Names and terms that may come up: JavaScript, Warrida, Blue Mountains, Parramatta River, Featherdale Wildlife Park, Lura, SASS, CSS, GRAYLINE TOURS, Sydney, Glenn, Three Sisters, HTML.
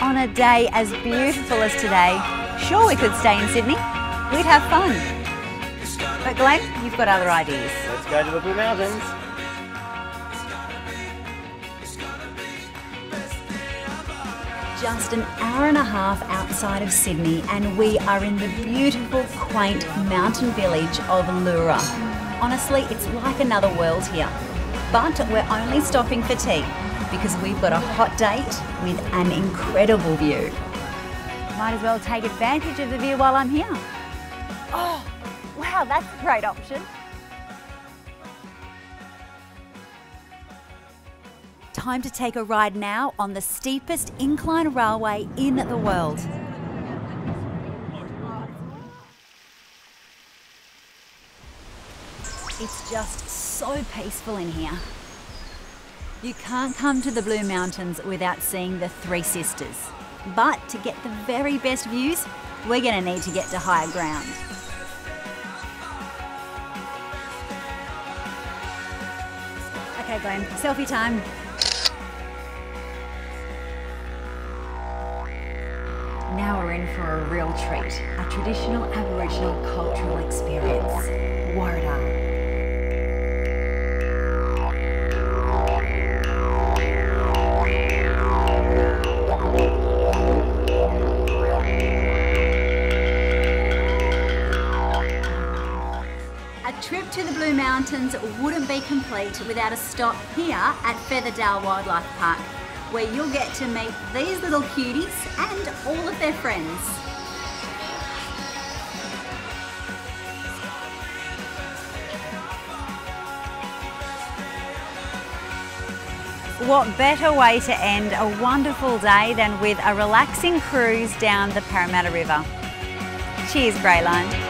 On a day as beautiful as today, sure we could stay in Sydney, we'd have fun. But Glenn, you've got other ideas. Let's go to the Blue Mountains. Just an hour and a half outside of Sydney and we are in the beautiful, quaint mountain village of Lura. Honestly, it's like another world here. But we're only stopping for tea because we've got a hot date with an incredible view. Might as well take advantage of the view while I'm here. Oh, wow, that's a great option. Time to take a ride now on the steepest incline railway in the world. It's just so peaceful in here. You can't come to the Blue Mountains without seeing the Three Sisters. But to get the very best views, we're going to need to get to higher ground. Okay Glenn, selfie time. Now we're in for a real treat, a traditional Aboriginal cultural experience, Warrida. A trip to the Blue Mountains wouldn't be complete without a stop here at Featherdale Wildlife Park, where you'll get to meet these little cuties and all of their friends. What better way to end a wonderful day than with a relaxing cruise down the Parramatta River. Cheers, Greyland.